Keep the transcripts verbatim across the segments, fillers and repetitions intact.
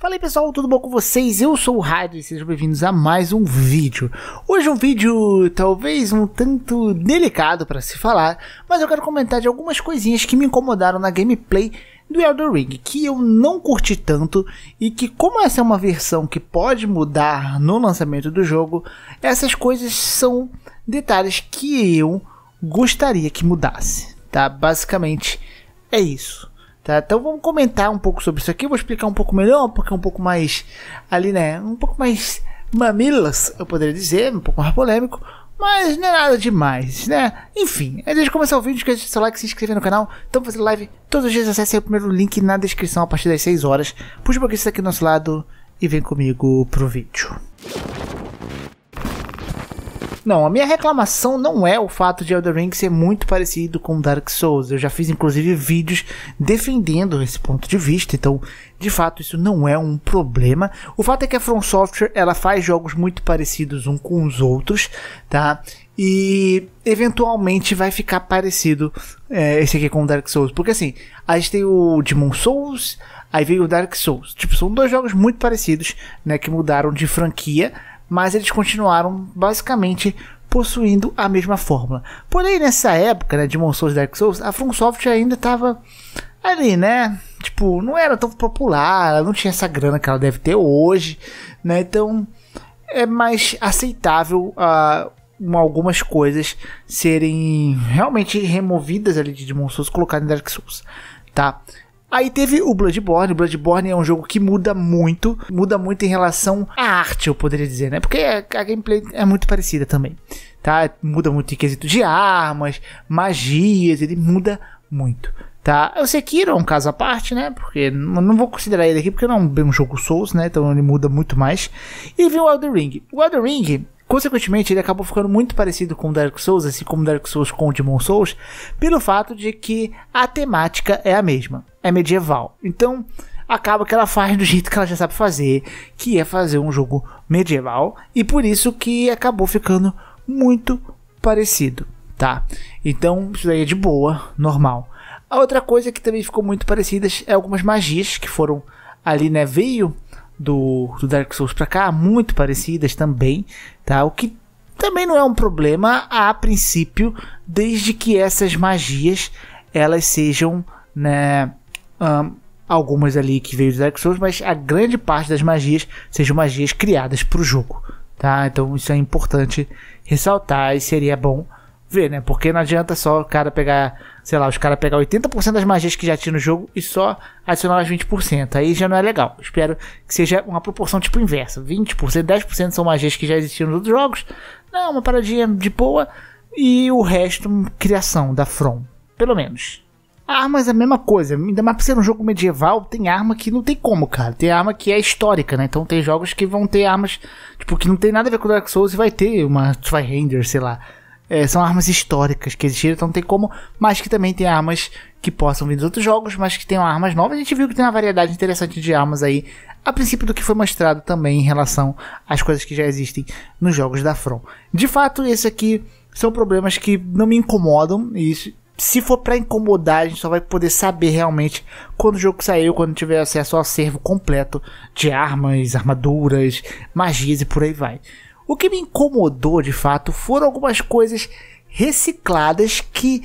Fala aí pessoal, tudo bom com vocês? Eu sou o Rádio e sejam bem-vindos a mais um vídeo. Hoje é um vídeo talvez um tanto delicado para se falar, mas eu quero comentar de algumas coisinhas que me incomodaram na gameplay do Elden Ring, que eu não curti tanto e que, como essa é uma versão que pode mudar no lançamento do jogo, essas coisas são detalhes que eu gostaria que mudasse, tá? Basicamente é isso. Tá, então vamos comentar um pouco sobre isso aqui. Eu vou explicar um pouco melhor, porque é um pouco mais ali, né? Um pouco mais mamilas, eu poderia dizer, um pouco mais polêmico, mas não é nada demais, né? Enfim, antes de começar o vídeo, esquece de seu like, se inscrever no canal. Estamos fazendo live todos os dias, acesse aí o primeiro link na descrição a partir das seis horas. Puxa o pouquinho aqui do nosso lado e vem comigo pro vídeo. Não, a minha reclamação não é o fato de Elden Ring ser muito parecido com Dark Souls. Eu já fiz inclusive vídeos defendendo esse ponto de vista, então de fato isso não é um problema. O fato é que a From Software ela faz jogos muito parecidos uns com os outros, tá? E eventualmente vai ficar parecido é, esse aqui com Dark Souls, porque assim, a gente tem o Demon's Souls, aí veio o Dark Souls. Tipo, são dois jogos muito parecidos, né, que mudaram de franquia, mas eles continuaram basicamente possuindo a mesma fórmula. Porém, nessa época, né, de Demon's Souls e Dark Souls, a From Software ainda estava ali, né? Tipo, não era tão popular, ela não tinha essa grana que ela deve ter hoje, né? Então, é mais aceitável uh, algumas coisas serem realmente removidas ali de Demon's Souls e colocadas em Dark Souls, tá? Aí teve o Bloodborne. O Bloodborne é um jogo que muda muito, muda muito em relação à arte, eu poderia dizer, né? Porque a gameplay é muito parecida também, tá? Muda muito em quesito de armas, magias, ele muda muito, tá? O Sekiro é um caso à parte, né? Porque não vou considerar ele aqui, porque não é um jogo Souls, né? Então ele muda muito mais. E vem o Elden Ring. O Elden Ring, consequentemente, ele acabou ficando muito parecido com Dark Souls, assim como Dark Souls com Demon's Souls, pelo fato de que a temática é a mesma, é medieval. Então, acaba que ela faz do jeito que ela já sabe fazer, que é fazer um jogo medieval, e por isso que acabou ficando muito parecido, tá? Então, isso daí é de boa, normal. A outra coisa que também ficou muito parecida é algumas magias que foram ali, né, veio Do, do Dark Souls pra cá, muito parecidas também, tá? O que também não é um problema a princípio, desde que essas magias elas sejam, né, um, algumas ali que veio do Dark Souls, mas a grande parte das magias sejam magias criadas pro jogo, tá? Então isso é importante ressaltar e seria bom ver, né? Porque não adianta só o cara pegar, sei lá, os caras pegar oitenta por cento das magias que já tinha no jogo e só adicionar as vinte por cento. Aí já não é legal. Espero que seja uma proporção tipo inversa. vinte por cento, dez por cento são magias que já existiam nos outros jogos. Não, uma paradinha de boa. E o resto, criação da From, pelo menos. Armas é a mesma coisa. Ainda mais pra ser um jogo medieval, tem arma que não tem como, cara. Tem arma que é histórica, né? Então tem jogos que vão ter armas, tipo, que não tem nada a ver com Dark Souls e vai ter uma Tri-Hander, sei lá. É, são armas históricas que existiram, então não tem como, mas que também tem armas que possam vir dos outros jogos, mas que tem armas novas. A gente viu que tem uma variedade interessante de armas aí, a princípio do que foi mostrado também em relação às coisas que já existem nos jogos da From. De fato, esses aqui são problemas que não me incomodam, e isso, se for pra incomodar, a gente só vai poder saber realmente quando o jogo saiu, quando tiver acesso ao acervo completo de armas, armaduras, magias e por aí vai. O que me incomodou de fato foram algumas coisas recicladas que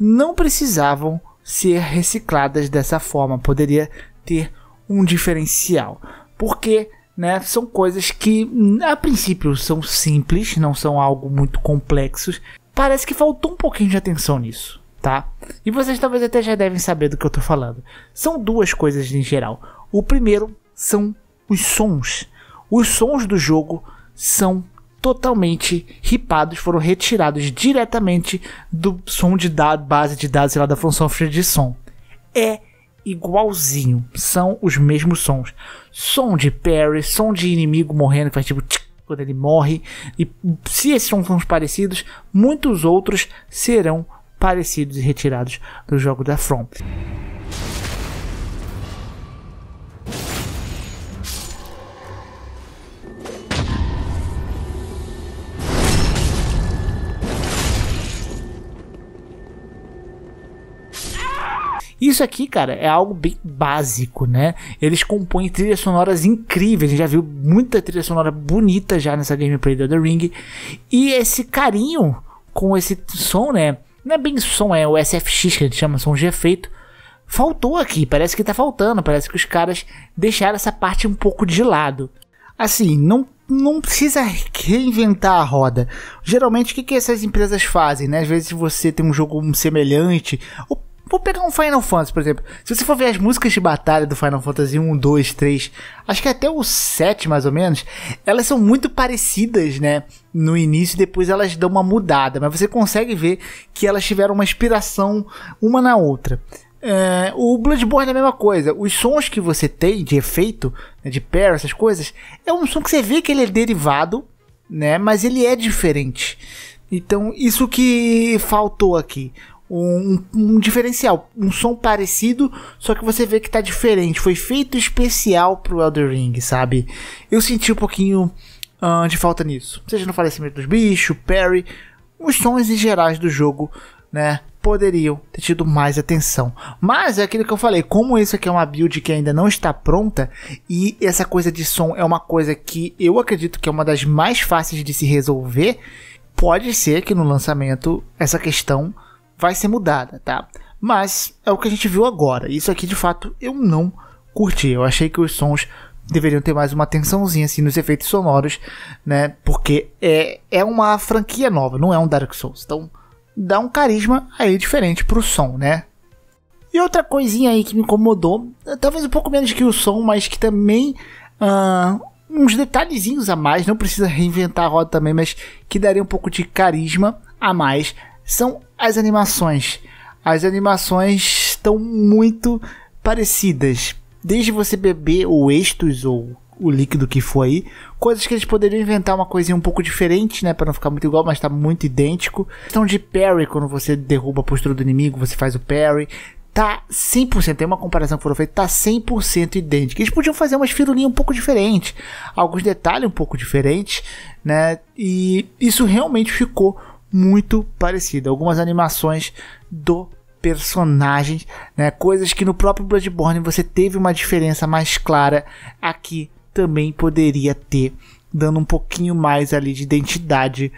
não precisavam ser recicladas dessa forma. Poderia ter um diferencial. Porque, né, são coisas que a princípio são simples, não são algo muito complexos. Parece que faltou um pouquinho de atenção nisso, tá? E vocês talvez até já devem saber do que eu tô falando. São duas coisas em geral. O primeiro são os sons. Os sons do jogo são totalmente ripados, foram retirados diretamente do som de dados, base de dados, sei lá, da From Software de som. É igualzinho, são os mesmos sons. Som de parry, som de inimigo morrendo, que faz tipo tchic, quando ele morre. E se esses sons são parecidos, muitos outros serão parecidos e retirados do jogo da From. E Isso aqui, cara, é algo bem básico, né? Eles compõem trilhas sonoras incríveis. A gente já viu muita trilha sonora bonita já nessa gameplay do Elden Ring. E esse carinho com esse som, né? Não é bem som, é o S F X que a gente chama, som de efeito. Faltou aqui, parece que tá faltando. Parece que os caras deixaram essa parte um pouco de lado. Assim, não, não precisa reinventar a roda. Geralmente, o que, que essas empresas fazem, né? Às vezes você tem um jogo semelhante... Ou vou pegar um Final Fantasy, por exemplo. Se você for ver as músicas de batalha do Final Fantasy um, dois, três, acho que até o sete mais ou menos, elas são muito parecidas, né? No início, depois elas dão uma mudada, mas você consegue ver que elas tiveram uma inspiração uma na outra. É, o Bloodborne é a mesma coisa. Os sons que você tem de efeito, né, de parry, essas coisas, é um som que você vê que ele é derivado, né? Mas ele é diferente. Então, isso que faltou aqui. Um, um diferencial, um som parecido, só que você vê que tá diferente. Foi feito especial pro Elden Ring, sabe? Eu senti um pouquinho uh, de falta nisso. Seja no falecimento dos bichos, parry, os sons em gerais do jogo, né? Poderiam ter tido mais atenção. Mas é aquilo que eu falei, como isso aqui é uma build que ainda não está pronta, e essa coisa de som é uma coisa que eu acredito que é uma das mais fáceis de se resolver, pode ser que no lançamento essa questão vai ser mudada, tá? Mas é o que a gente viu agora. Isso aqui, de fato, eu não curti. Eu achei que os sons deveriam ter mais uma atençãozinha, assim, nos efeitos sonoros, né? Porque é, é uma franquia nova, não é um Dark Souls. Então, dá um carisma aí diferente pro som, né? E outra coisinha aí que me incomodou, talvez um pouco menos que o som, mas que também... Uh, uns detalhezinhos a mais, não precisa reinventar a roda também, mas que daria um pouco de carisma a mais, são as animações. As animações estão muito parecidas. Desde você beber o Estus ou o líquido que for aí, coisas que eles poderiam inventar uma coisinha um pouco diferente, né, para não ficar muito igual, mas tá muito idêntico. Questão de parry, quando você derruba a postura do inimigo, você faz o parry. Tá cem por cento, tem uma comparação que foram feitas, tá cem por cento idêntica. Eles podiam fazer umas firulinhas um pouco diferentes, alguns detalhes um pouco diferentes, né, e isso realmente ficou muito parecido. Algumas animações do personagem, né? Coisas que no próprio Bloodborne você teve uma diferença mais clara. Aqui também poderia ter, dando um pouquinho mais ali de identidade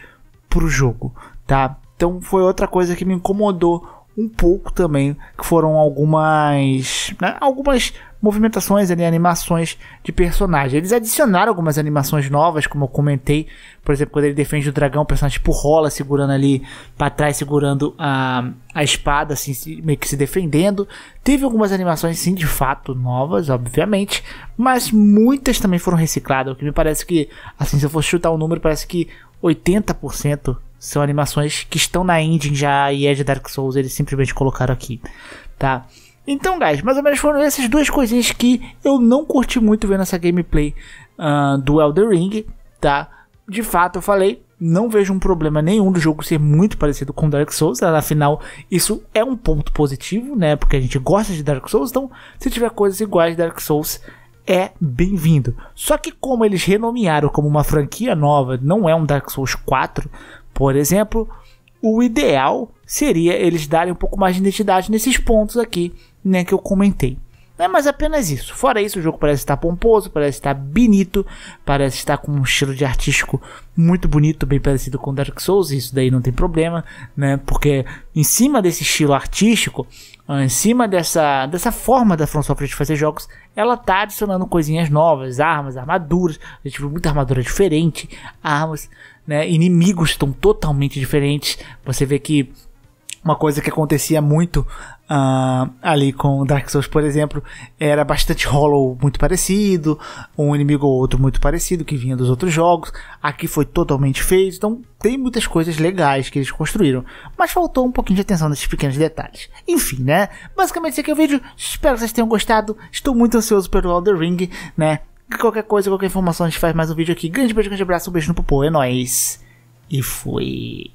pro jogo, tá? Então foi outra coisa que me incomodou um pouco também, que foram algumas, né, algumas movimentações ali, animações de personagem. Eles adicionaram algumas animações novas, como eu comentei, por exemplo, quando ele defende o dragão, o personagem tipo rola, segurando ali para trás, segurando a, a espada, assim, meio que se defendendo. Teve algumas animações, sim, de fato, novas, obviamente, mas muitas também foram recicladas, o que me parece que, assim, se eu for chutar um número, parece que oitenta por cento são animações que estão na engine já e é de Dark Souls, eles simplesmente colocaram aqui, tá? Então, guys, mais ou menos foram essas duas coisinhas que eu não curti muito vendo essa gameplay uh, do Elden Ring, tá? De fato, eu falei, não vejo um problema nenhum do jogo ser muito parecido com Dark Souls, tá? Afinal, isso é um ponto positivo, né? Porque a gente gosta de Dark Souls, então se tiver coisas iguais a Dark Souls, é bem-vindo. Só que como eles renomearam como uma franquia nova, não é um Dark Souls quatro, por exemplo, o ideal seria eles darem um pouco mais de identidade nesses pontos aqui, né, que eu comentei. É, mas apenas isso. Fora isso, o jogo parece estar pomposo, parece estar bonito, parece estar com um estilo de artístico muito bonito, bem parecido com Dark Souls. Isso daí não tem problema, né? Porque em cima desse estilo artístico, em cima dessa, dessa forma da From Software de fazer jogos, ela está adicionando coisinhas novas, armas, armaduras. A gente viu muita armadura diferente, armas, né? Inimigos estão totalmente diferentes. Você vê que uma coisa que acontecia muito uh, ali com Dark Souls, por exemplo, era bastante Hollow muito parecido, um inimigo ou outro muito parecido que vinha dos outros jogos. Aqui foi totalmente feito, então tem muitas coisas legais que eles construíram, mas faltou um pouquinho de atenção nesses pequenos detalhes. Enfim, né? Basicamente esse aqui é o vídeo, espero que vocês tenham gostado, estou muito ansioso pelo Elden Ring, né? Qualquer coisa, qualquer informação, a gente faz mais um vídeo aqui. Grande beijo, grande abraço, um beijo no popô, é nóis, e fui...